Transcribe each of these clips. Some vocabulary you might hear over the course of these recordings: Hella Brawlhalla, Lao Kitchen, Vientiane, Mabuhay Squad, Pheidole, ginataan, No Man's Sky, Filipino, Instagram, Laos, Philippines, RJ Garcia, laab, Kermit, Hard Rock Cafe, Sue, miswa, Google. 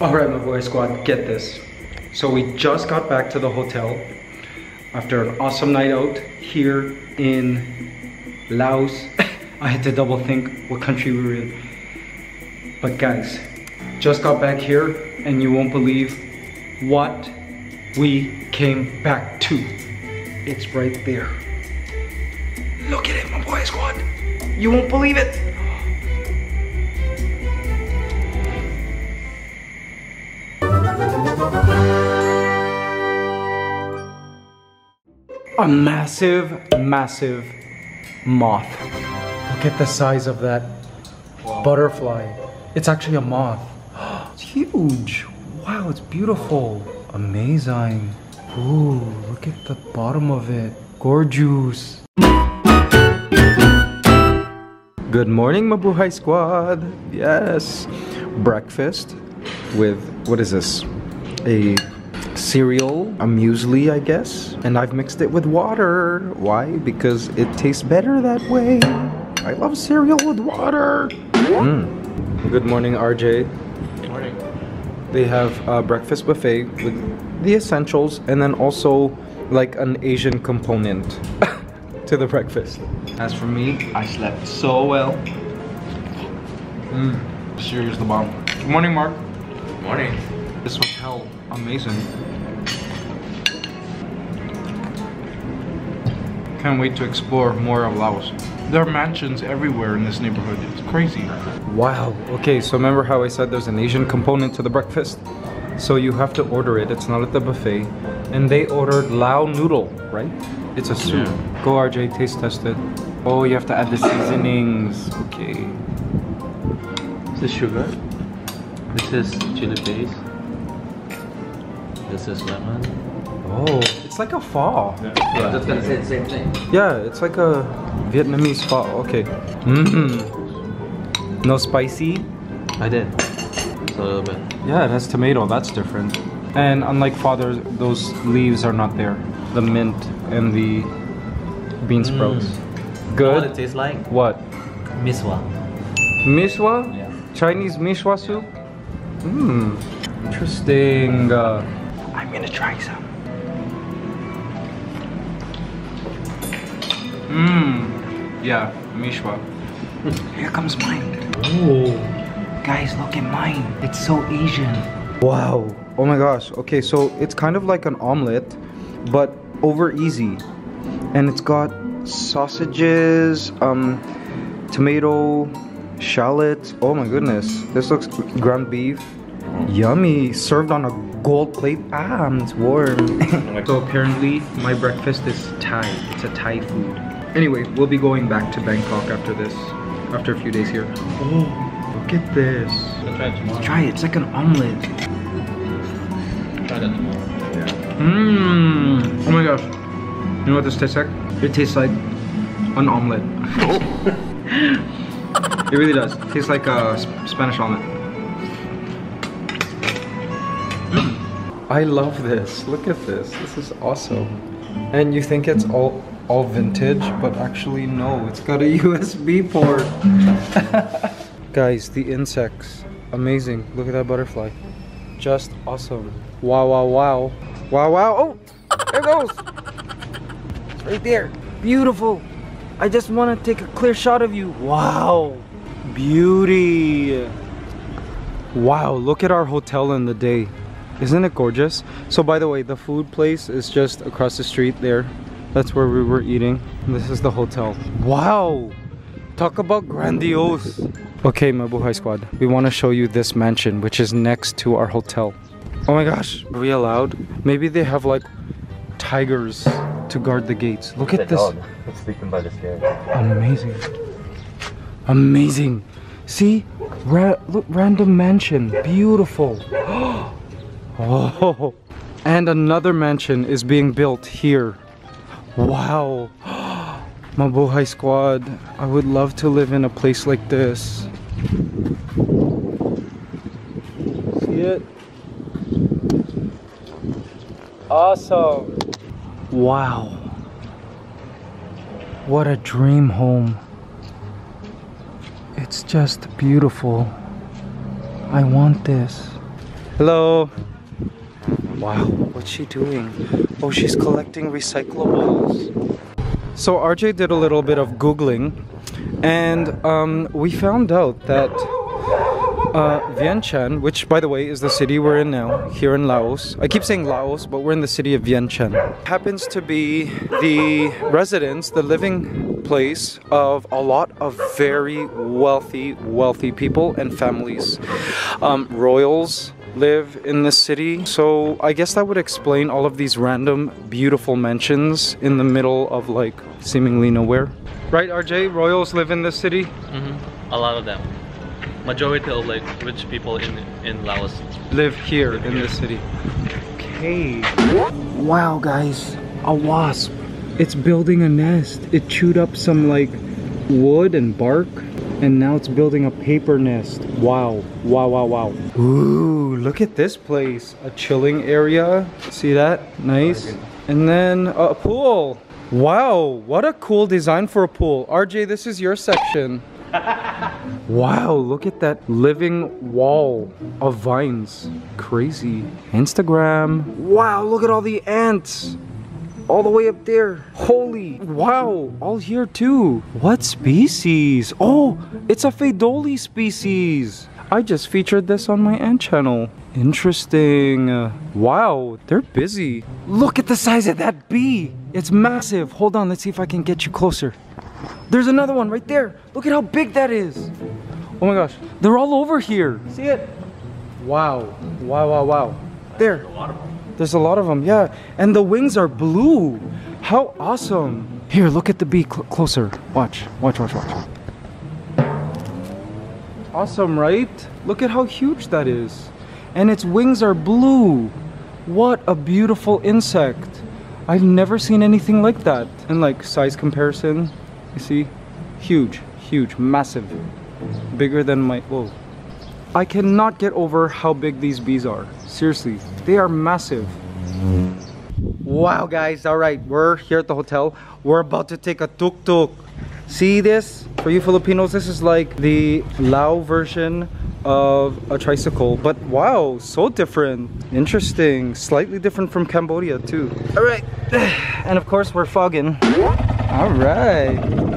Alright, Mabuhay Squad, get this. So we just got back to the hotel after an awesome night out here in Laos. I had to double think what country we were in. But guys, just got back here and you won't believe what we came back to. It's right there. Look at it, Mabuhay Squad. You won't believe it. A massive moth. Look at the size of that butterfly. It's actually a moth. It's huge. Wow, it's beautiful. Amazing. Ooh, look at the bottom of it. Gorgeous. Good morning, Mabuhay Squad. Yes. Breakfast with, what is this? A cereal, a muesli, I guess. And I've mixed it with water. Why? Because it tastes better that way. I love cereal with water. Good morning, RJ. Good morning. They have a breakfast buffet with the essentials and then also like an Asian component to the breakfast. As for me, I slept so well. Cereal's the bomb. Good morning, Mark. Good morning. This was hell amazing. Can't wait to explore more of Laos. There are mansions everywhere in this neighborhood. It's crazy. Wow. Okay, so remember how I said there's an Asian component to the breakfast? So you have to order it. It's not at the buffet. And they ordered Lao noodle, right? It's a soup. Yeah. Go RJ, taste test it. Oh, you have to add the seasonings. Okay. This is sugar. This is chili paste. This is lemon. Oh, it's like a pho. Yeah. I was just gonna say the same thing. Yeah, it's like a Vietnamese pho. Okay. No spicy? I did. Just a little bit. Yeah, it has tomato. That's different. And unlike Father, those leaves are not there. The mint and the bean sprouts. Good. What it tastes like? What? Miswa. Miswa? Yeah. Chinese miswa soup? Mmm. Yeah. Interesting. I'm gonna try some. Yeah, Mishwa. Here comes mine. Oh. Guys, look at mine. It's so Asian. Wow. Oh my gosh. Okay, so it's kind of like an omelet, but over easy. And it's got sausages, tomato, shallots. Oh my goodness. This looks ground beef. Yummy, served on a gold plate. Ah, it's warm. So apparently my breakfast is Thai. It's a Thai food. Anyway, we'll be going back to Bangkok after this, after a few days here. Oh, look at this. I'll try it tomorrow. Try it. It's like an omelet. Try that tomorrow. Yeah. Oh my gosh. You know what this tastes like? It tastes like an omelet. It really does. It tastes like a Spanish omelet. I love this. Look at this. This is awesome. And you think it's all vintage, but actually no. It's got a USB port. Guys, the insects. Amazing. Look at that butterfly. Just awesome. Wow, wow, wow. Wow, wow. Oh, there it goes. It's right there. Beautiful. I just want to take a clear shot of you. Wow. Beauty. Wow, look at our hotel in the day. Isn't it gorgeous? So by the way, the food place is just across the street there. That's where we were eating. This is the hotel. Wow! Talk about grandiose! Okay, Mabuhay Squad, we want to show you this mansion, which is next to our hotel. Oh my gosh, are we allowed? Maybe they have like tigers to guard the gates. Look at this. It's sleeping by the stairs. Amazing. Amazing. See? Look, random mansion. Beautiful. Oh, and another mansion is being built here. Wow. Mabuhay Squad, I would love to live in a place like this. See it? Awesome. Wow. What a dream home. It's just beautiful. I want this. Hello. Wow, what's she doing? Oh, she's collecting recyclables. So RJ did a little bit of Googling, and we found out that Vientiane, which by the way is the city we're in now, here in Laos. I keep saying Laos, but we're in the city of Vientiane. Happens to be the residence, the living place of a lot of very wealthy people and families. Royals live in this city, so I guess that would explain all of these random beautiful mansions in the middle of like seemingly nowhere. Right, RJ? Royals live in this city? Mm-hmm. A lot of them. Majority of like rich people in Laos live here in the city. Okay. Wow, guys, a wasp. It's building a nest. It chewed up some like wood and bark, and now it's building a paper nest. Wow, wow, wow, wow. Ooh, look at this place. A chilling area. See that? Nice. And then a pool. Wow, what a cool design for a pool. RJ, this is your section. Wow, look at that living wall of vines. Crazy. Instagram. Wow, look at all the ants. All the way up there. Holy. Wow, all here too. What species? Oh, it's a Pheidole species. I just featured this on my ant channel. Interesting. Wow, they're busy. Look at the size of that bee. It's massive. Hold on, let's see if I can get you closer. There's another one right there. Look at how big that is. Oh my gosh. They're all over here. See it? Wow. Wow, wow, wow. There. There's a lot of them, yeah. And the wings are blue. How awesome. Here, look at the bee closer. Watch, watch, watch, watch. Awesome, right? Look at how huge that is. And its wings are blue. What a beautiful insect. I've never seen anything like that. And like size comparison. You see? Huge, huge, massive. Bigger than my... Whoa. I cannot get over how big these bees are. Seriously, they are massive. Wow, guys. All right, we're here at the hotel. We're about to take a tuk-tuk. See this? For you Filipinos, this is like the Lao version of a tricycle. But wow, so different. Interesting. Slightly different from Cambodia, too. All right. And of course, we're fogging. All right.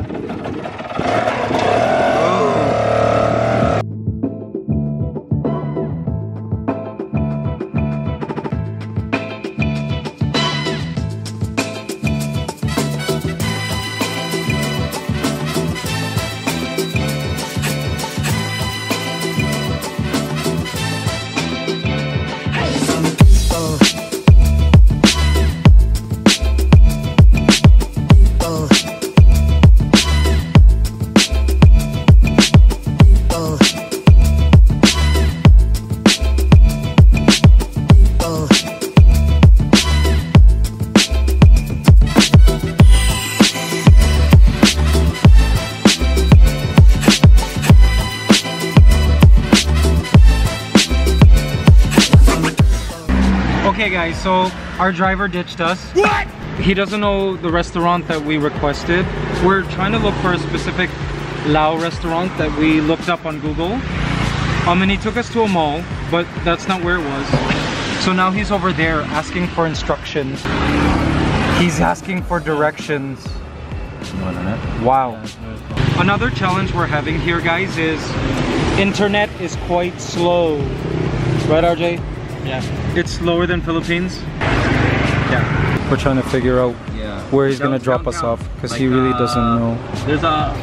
Okay guys, so our driver ditched us. What? He doesn't know the restaurant that we requested. We're trying to look for a specific Lao restaurant that we looked up on Google. And he took us to a mall, but that's not where it was. So now he's over there asking for instructions. He's asking for directions. Wow. Another challenge we're having here, guys, is internet is quite slow. Right, RJ? Yeah. It's slower than Philippines. Yeah. We're trying to figure out where he's going to drop us off because like, he really doesn't know. There's a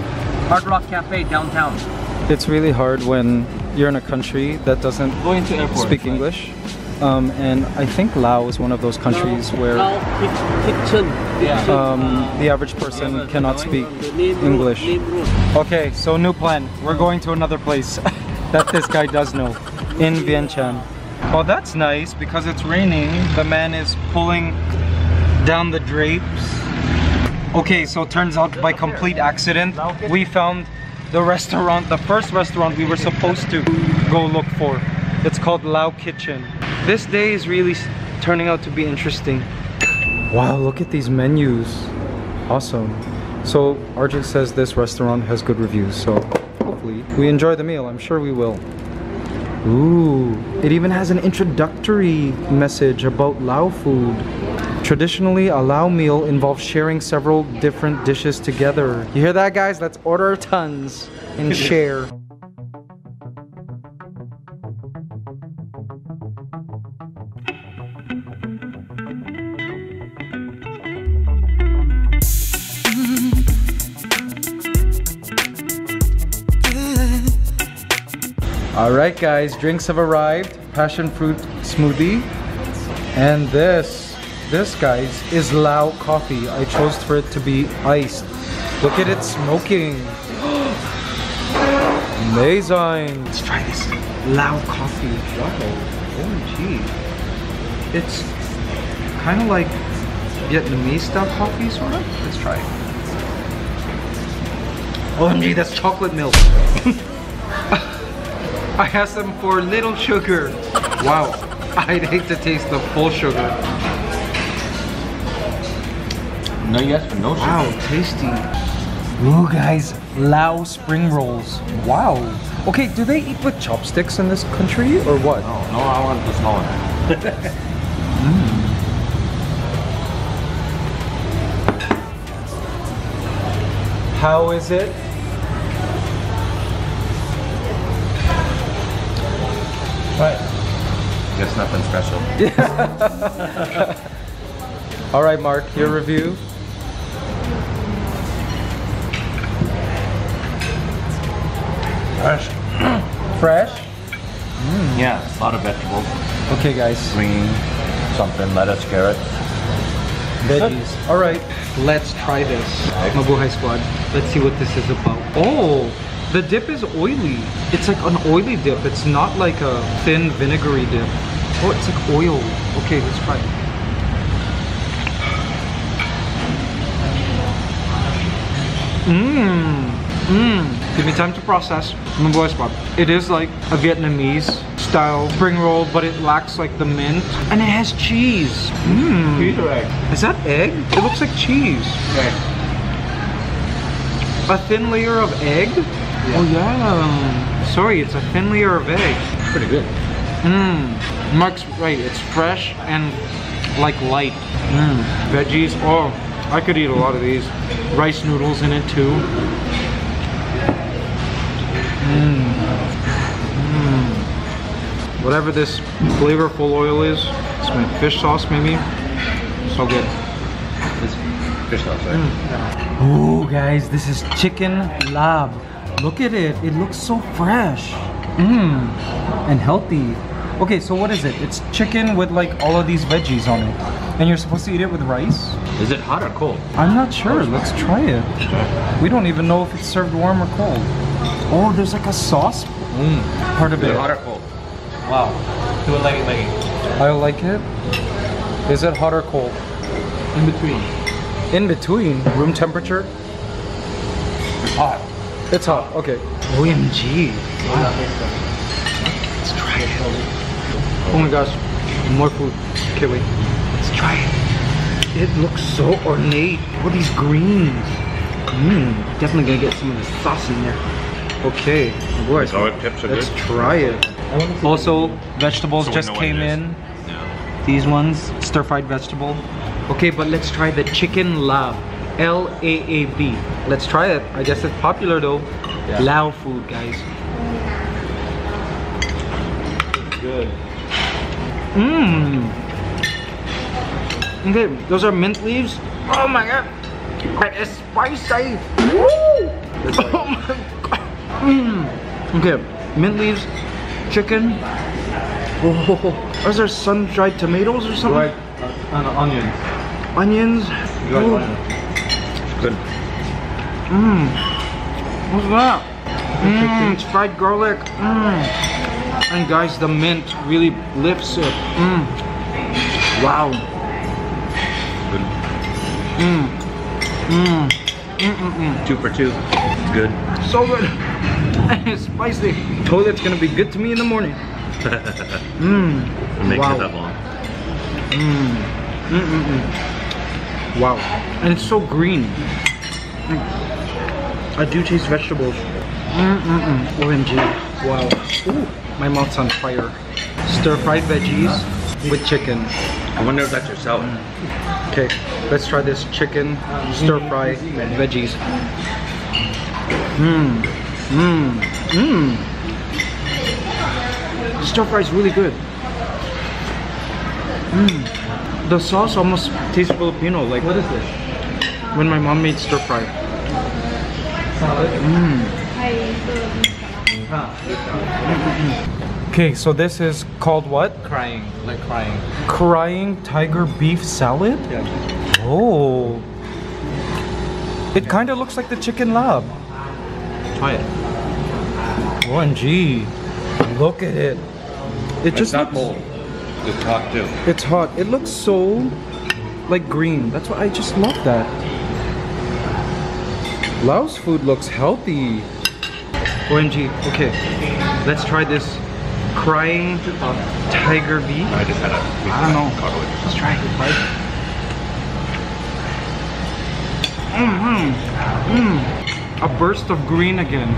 Hard Rock Cafe downtown. It's really hard when you're in a country that doesn't speak English. And I think Lao is one of those countries where the average person cannot speak English. Okay, so new plan. We're going to another place that this guy does know in Vientiane. Well, that's nice because it's raining. The man is pulling down the drapes. Okay, so it turns out by complete accident, we found the restaurant, the first restaurant we were supposed to go look for. It's called Lao Kitchen. This day is really turning out to be interesting. Wow, look at these menus. Awesome. So, RJ says this restaurant has good reviews, so hopefully we enjoy the meal. I'm sure we will. Ooh, it even has an introductory message about Lao food. Traditionally, a Lao meal involves sharing several different dishes together. You hear that, guys? Let's order our tons and share. Alright guys, drinks have arrived. Passion fruit smoothie. And this guys is Lao coffee. I chose for it to be iced. Look at it smoking. Amazing. Let's try this. Lao coffee. Wow, OMG. It's kind of like Vietnamese style coffee, sort of. Let's try it. OMG, that's chocolate milk. I asked them for little sugar. Wow, I'd hate to taste the full sugar. No, you asked for no sugar. Wow, tasty. Ooh guys, Lao spring rolls. Wow. Okay, do they eat with chopsticks in this country or what? No, I want the small one. How is it? But I guess nothing special. Yeah. All right, Mark, your review. Fresh. Fresh? Mm. Yeah, a lot of vegetables. Okay, guys. Green, something, lettuce, carrot. Veggies. All right, let's try this. Mabuhay Squad. Let's see what this is about. Oh! The dip is oily. It's like an oily dip. It's not like a thin vinegary dip. Oh, it's like oil. Okay, let's try it. Give me time to process. Mabuhay Squad. It is like a Vietnamese style spring roll, but it lacks like the mint. And it has cheese. Cheese or egg? Is that egg? It looks like cheese. Egg. A thin layer of egg? Yeah. Oh yeah. Sorry, it's a thin layer of egg. It's pretty good. Mark's right, it's fresh and like light. Veggies, oh, I could eat a lot of these. Rice noodles in it too. Whatever this flavorful oil is, some fish sauce maybe. So good. It's fish sauce, right? Yeah. Ooh guys, this is chicken lab. Look at it, it looks so fresh and healthy. Okay, so what is it? It's chicken with like all of these veggies on it. And you're supposed to eat it with rice? Is it hot or cold? I'm not sure, let's try it. We don't even know if it's served warm or cold. Oh, there's like a sauce part of it. Is it hot or cold? Wow, do you like it? I like it. Is it hot or cold? In between. In between? Room temperature? It's hot. It's hot, okay. OMG. Wow. Let's try it. Oh my gosh, more food. Okay, wait. Let's try it. It looks so ornate. All these greens. Definitely gonna get some of the sauce in there. Okay, boys. Let's try it. Also, vegetables just came in. These ones, stir-fried vegetable. Okay, but let's try the chicken lab. L-A-A-B. Let's try it. I guess it's popular though. Yeah. Lao food, guys. Good. Okay, those are mint leaves. Oh my god. That is spicy. Woo! Oh my god. Okay, mint leaves, chicken. Oh, is there sun-dried tomatoes or something? Right, and onions. Onions. You like onions? Good. What's that? It's fried garlic. And guys, the mint really lifts it. Wow. Good. 2 for 2. Good. So good. It's spicy. Totally, it's gonna be good to me in the morning. I'm making it up on. Wow, and it's so green. I do taste vegetables. OMG, wow. Ooh. My mouth's on fire. Stir-fried veggies with chicken. I wonder if that's your salad. Okay, let's try this chicken stir-fry veggies. Stir-fry is really good. The sauce almost tastes Filipino. Like, what is this? When my mom made stir-fry. Okay, so this is called what? Crying, like crying. Crying tiger beef salad? Yeah. Oh. It kind of looks like the chicken lab. Try it. OMG. Look at it. It's just not cold. It's hot too. It's hot. It looks so like green. That's why I just love that. Laos food looks healthy. OMG. Okay. Let's try this. Crying tiger beef? I just had a Let's try it. A burst of green again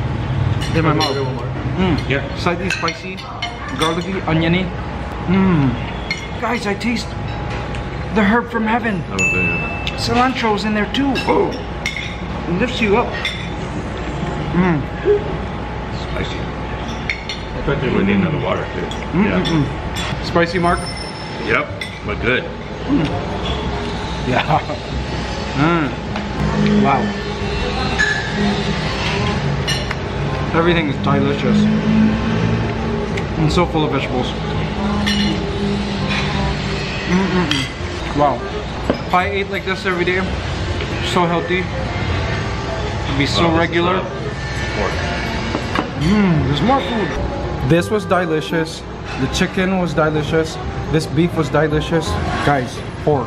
in my mouth. Yeah. Slightly spicy, garlicky, oniony. Guys, I taste the herb from heaven. Cilantro's in there too. Oh, it lifts you up. Spicy. I think we need another water too. Spicy, Mark? Yep, but good. Wow. Everything is delicious and so full of vegetables. Wow. If I ate like this every day, so healthy, it'd be so regular. There's more food. This was delicious. The chicken was delicious. This beef was delicious. Guys, pork.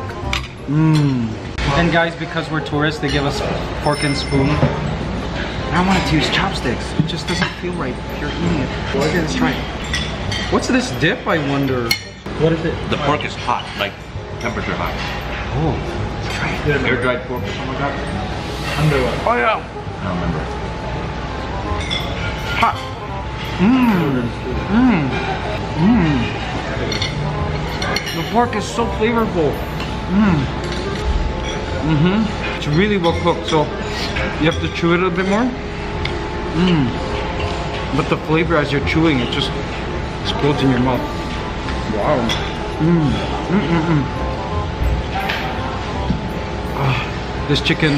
And guys, because we're tourists, they give us fork and spoon. I wanted to use chopsticks. It just doesn't feel right if you're eating it. Okay, let's try it. What's this dip, I wonder? What is it? The pork is hot, like temperature hot. Oh, let's try it. Air dried pork or something like that? Oh yeah. I don't remember. Hot. The pork is so flavorful. It's really well cooked, so you have to chew it a bit more. But the flavor as you're chewing it just explodes in your mouth. Wow. This chicken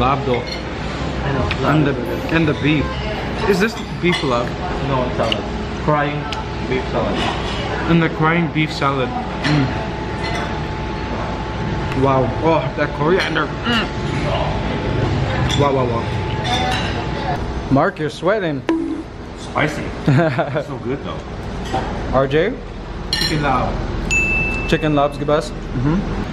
lab though, and the beef. Is this beef lab? No, it's salad. Crying beef salad. And the crying beef salad. Wow. Oh, that coriander. Wow. Mark, you're sweating. Spicy. So good though. RJ? Chicken lab. Chicken lab's the best.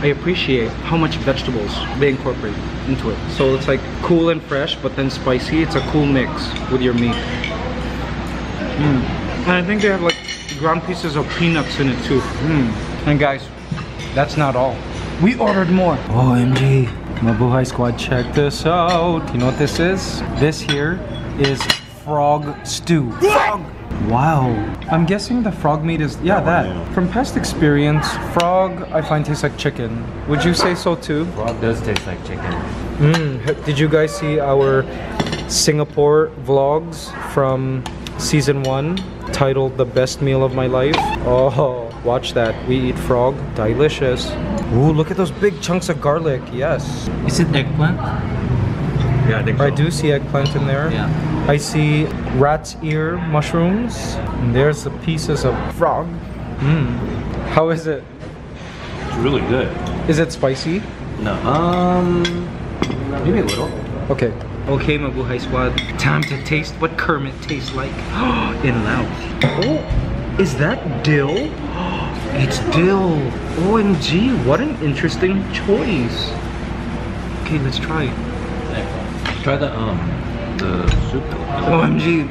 I appreciate how much vegetables they incorporate into it. So it's like cool and fresh, but then spicy. It's a cool mix with your meat. And I think they have like ground pieces of peanuts in it too. And guys, that's not all. We ordered more. OMG, Mabuhay Squad, check this out. You know what this is? This here is frog stew. Frog! Wow. I'm guessing the frog meat is, yeah. From past experience, frog I find tastes like chicken. Would you say so too? Frog does taste like chicken. Did you guys see our Singapore vlogs from season 1 titled The Best Meal of My Life? Oh, watch that. We eat frog. Delicious. Ooh, look at those big chunks of garlic. Yes. Is it eggplant? Yeah, I think so. I do see eggplant in there. Yeah. I see rat's ear mushrooms, and there's the pieces of frog. How is it? It's really good. Is it spicy? No. Maybe a little. Okay. Okay, Mabuhay Squad. Time to taste what Kermit tastes like in Laos. Oh, is that dill? It's dill. OMG, what an interesting choice. Okay, let's try it. Try the the soup. OMG,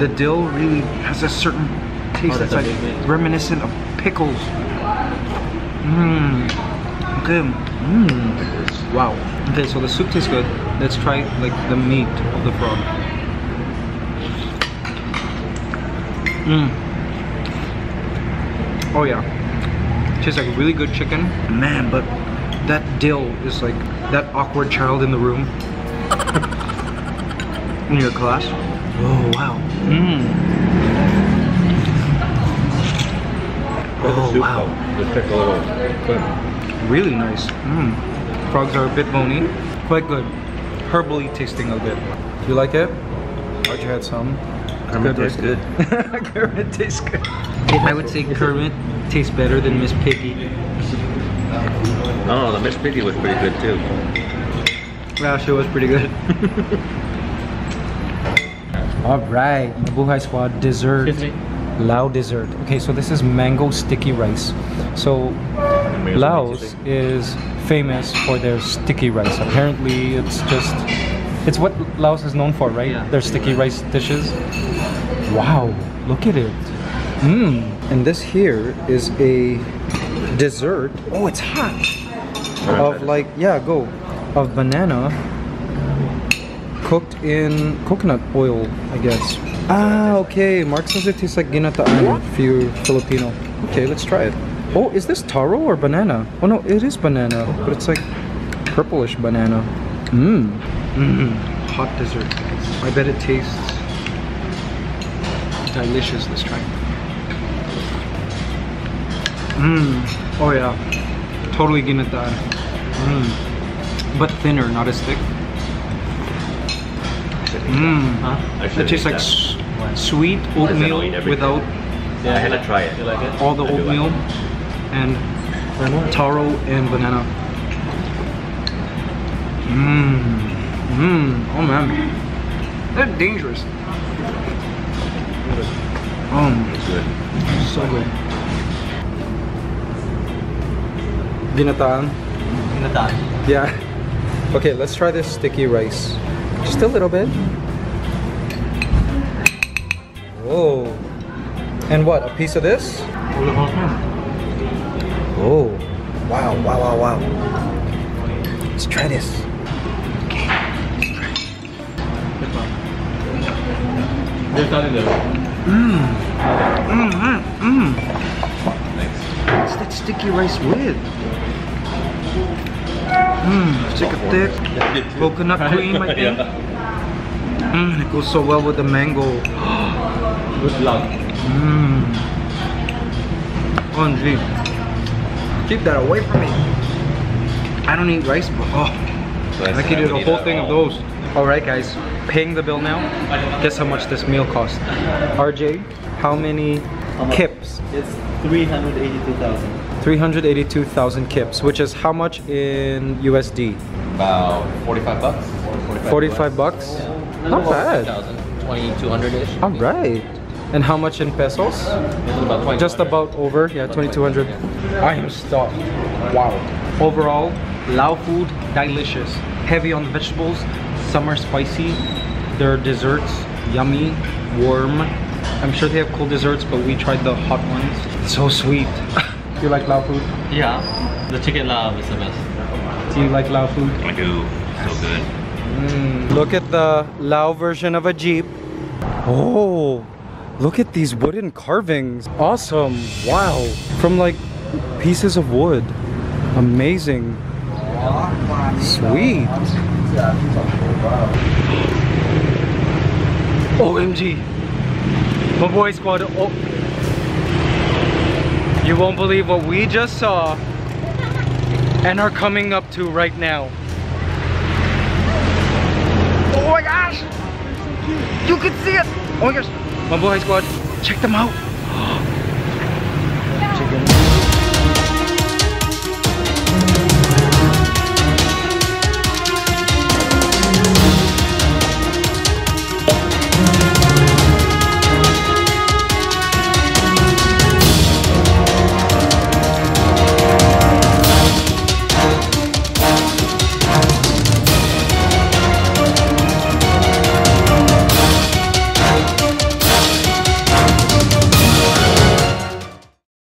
the dill really has a certain taste that's like reminiscent of pickles. Okay. Wow. Okay, so the soup tastes good. Let's try like the meat of the frog. Oh yeah, tastes like really good chicken, man. But that dill is like that awkward child in the room in your class. Oh wow. Oh wow. Really nice. Frogs are a bit bony. Quite good. Herbally tasting a bit. Do you like it? I'd had some. Kermit tastes good. Kermit tastes good. I would say Kermit tastes better than Miss Piggy. Oh, the Miss Piggy was pretty good too. Yeah, she was pretty good. Alright, Mabuhay Squad dessert. Excuse me? Lao dessert. Okay, so this is mango sticky rice. So Laos is famous for their sticky rice. Apparently it's what Laos is known for, right? Yeah. Their sticky rice dishes. Wow, look at it. And this here is a dessert. Oh, it's hot. Of like, yeah, go. Of banana cooked in coconut oil, I guess. Ah, okay. Mark says it tastes like ginataan if you're Filipino. Okay, let's try it. Oh, is this taro or banana? Oh no, it is banana, but it's like purplish banana. Hot dessert. I bet it tastes delicious this time. Oh yeah, totally ginataan. But thinner, not as thick. It tastes like sweet oatmeal without all the oatmeal and taro and banana. Oh man, that's dangerous. It's good. So good. Ginataan. Ginataan. Yeah. Okay, let's try this sticky rice. Just a little bit. Whoa. And what, a piece of this? Oh, wow, wow, wow, wow. Let's try this. Okay. What's that sticky rice with? Stick of thick coconut cream, I think. It goes so well with the mango. Good luck. OMG. Keep that away from me. I don't eat rice, but oh, I could eat a whole thing of those. Alright guys, paying the bill now. Guess how much this meal cost. RJ, how many kips? It's 382,000. 382,000 kips, which is how much in USD? About 45 bucks. 45 bucks? Yeah. Not bad. 2,200-ish. All right. And how much in pesos? About just about over, yeah, 2,200. Yeah. I am stuffed. Wow. Overall, Lao food, delicious. Heavy on the vegetables, some are spicy. Their desserts, yummy, warm. I'm sure they have cool desserts, but we tried the hot ones. So sweet. Do you like Lao food? Yeah. The chicken Lao is the best. Do you like Lao food? I do. So good. Look at the Lao version of a Jeep. Oh, look at these wooden carvings. Awesome. Wow. From like pieces of wood. Amazing. Sweet. OMG. Mabuhay Squad. Oh. You won't believe what we just saw and are coming up to right now. Oh my gosh! You can see it! Oh my gosh! Mabuhay Squad, check them out!